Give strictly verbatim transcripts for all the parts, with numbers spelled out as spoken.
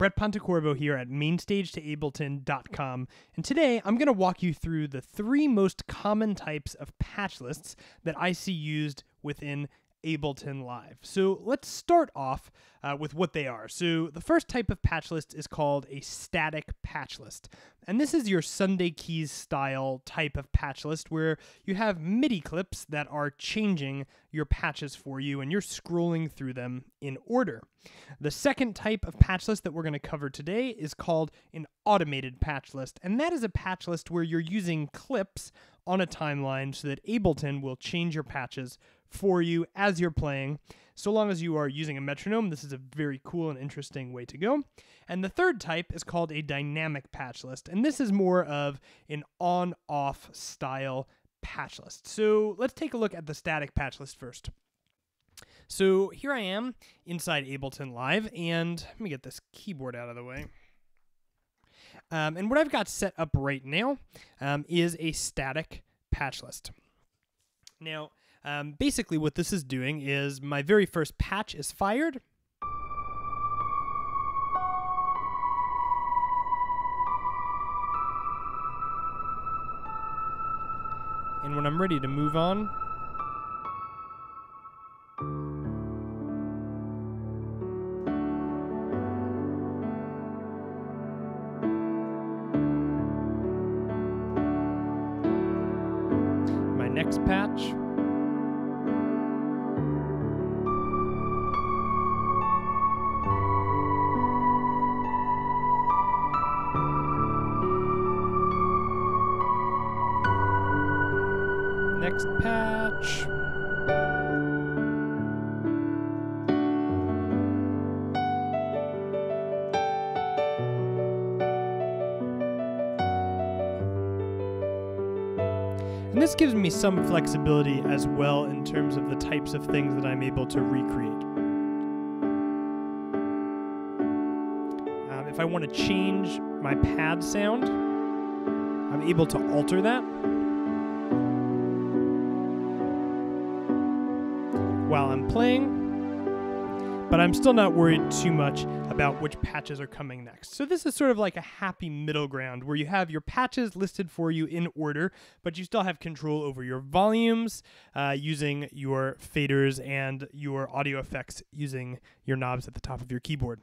Brett Pontecorvo here at Main Stage to Ableton dot com, and today I'm going to walk you through the three most common types of patch lists that I see used within Ableton Live. So let's start off uh, with what they are. So the first type of patch list is called a static patch list. And this is your Sunday Keys style type of patch list where you have MIDI clips that are changing your patches for you and you're scrolling through them in order. The second type of patch list that we're going to cover today is called an automated patch list. And that is a patch list where you're using clips on a timeline so that Ableton will change your patches for you as you're playing, so long as you are using a metronome. This is a very cool and interesting way to go. And the third type is called a dynamic patch list, and this is more of an on-off style patch list. So let's take a look at the static patch list first. So here I am inside Ableton Live, and let me get this keyboard out of the way. Um, and what I've got set up right now um, is a static patch list. Now, Um, basically what this is doing is my very first patch is fired. And when I'm ready to move on, my next patch. Next patch. And this gives me some flexibility as well in terms of the types of things that I'm able to recreate. Um, if I want to change my pad sound, I'm able to alter that. While I'm playing, but I'm still not worried too much about which patches are coming next. So this is sort of like a happy middle ground where you have your patches listed for you in order, but you still have control over your volumes uh, using your faders and your audio effects using your knobs at the top of your keyboard.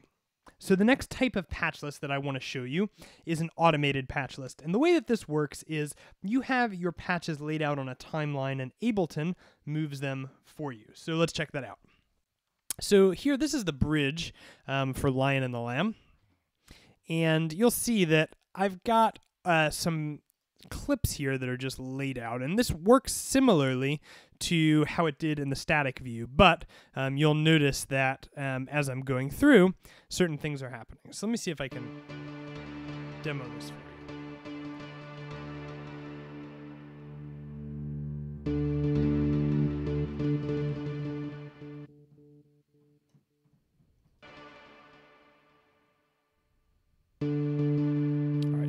So the next type of patch list that I want to show you is an automated patch list. And the way that this works is you have your patches laid out on a timeline and Ableton moves them for you. So let's check that out. So here, this is the bridge um, for Lion and the Lamb. And you'll see that I've got uh, some clips here that are just laid out. And this works similarly to how it did in the static view, but um, you'll notice that um, as I'm going through, certain things are happening. So let me see if I can demo this for you.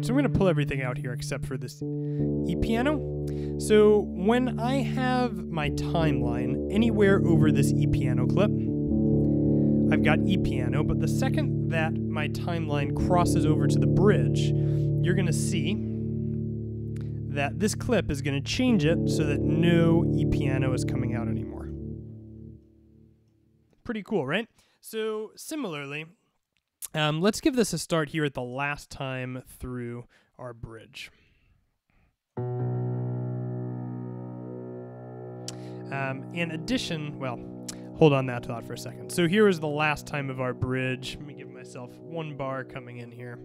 So I'm going to pull everything out here except for this E piano. So when I have my timeline anywhere over this E piano clip, I've got E piano, but the second that my timeline crosses over to the bridge, you're going to see that this clip is going to change it so that no E piano is coming out anymore. Pretty cool, right? So similarly, Um, let's give this a start here at the last time through our bridge. Um, in addition, well, hold on that thought for a second. So here is the last time of our bridge. Let me give myself one bar coming in here.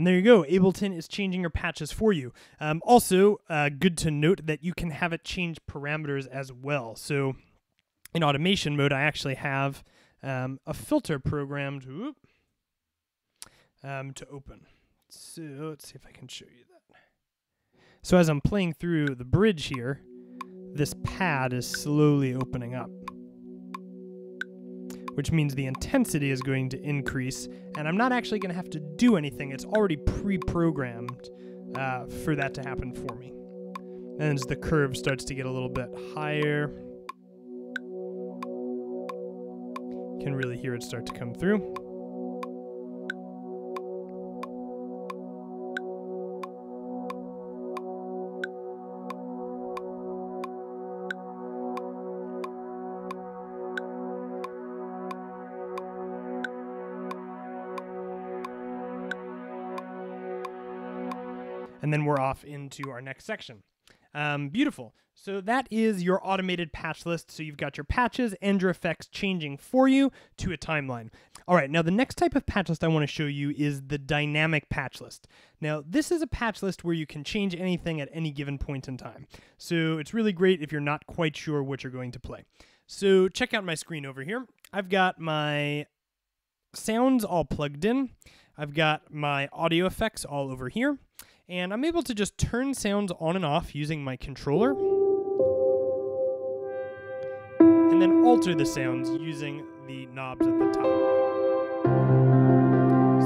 And there you go. Ableton is changing your patches for you. Um, also, uh, good to note that you can have it change parameters as well. So in automation mode, I actually have um, a filter programmed whoop, um, to open. So let's see if I can show you that. So as I'm playing through the bridge here, this pad is slowly opening up, which means the intensity is going to increase, and I'm not actually going to have to do anything. It's already pre-programmed uh, for that to happen for me. And as the curve starts to get a little bit higher, you can really hear it start to come through. And then we're off into our next section. Um, beautiful. So that is your automated patch list. So you've got your patches and your effects changing for you to a timeline. All right, now the next type of patch list I want to show you is the dynamic patch list. Now this is a patch list where you can change anything at any given point in time. So it's really great if you're not quite sure what you're going to play. So check out my screen over here. I've got my sounds all plugged in. I've got my audio effects all over here. And I'm able to just turn sounds on and off using my controller, and then alter the sounds using the knobs at the top.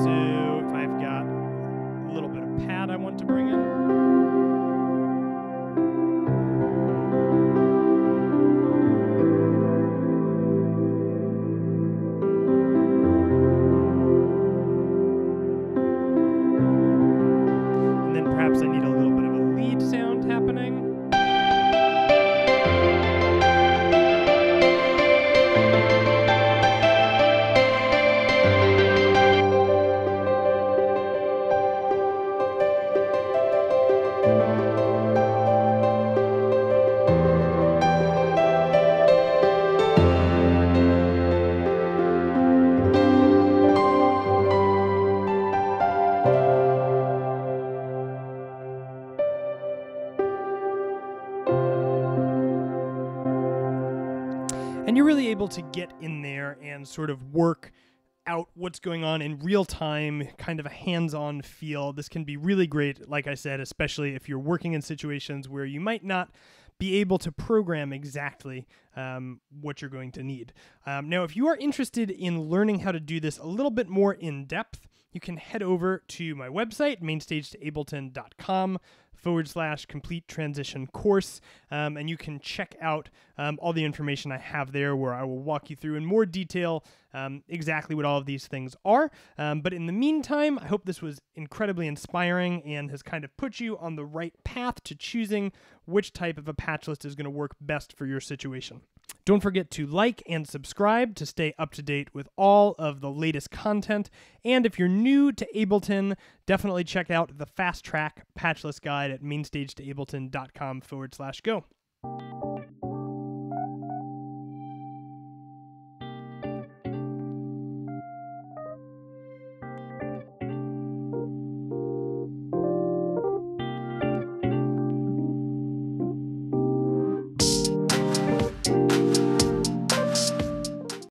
So if I've got a little bit of pad I want to bring to get in there and sort of work out what's going on in real time, kind of a hands-on feel. This can be really great, like I said, especially if you're working in situations where you might not be able to program exactly um, what you're going to need. Um, now, if you are interested in learning how to do this a little bit more in depth, you can head over to my website, MainstageToAbleton.com forward slash complete transition course, um, and you can check out um, all the information I have there, where I will walk you through in more detail um, exactly what all of these things are. Um, but in the meantime, I hope this was incredibly inspiring and has kind of put you on the right path to choosing which type of a patch list is going to work best for your situation. Don't forget to like and subscribe to stay up to date with all of the latest content. And if you're new to Ableton, definitely check out the Fast Track Patch List Guide at MainstageToAbleton.com forward slash go.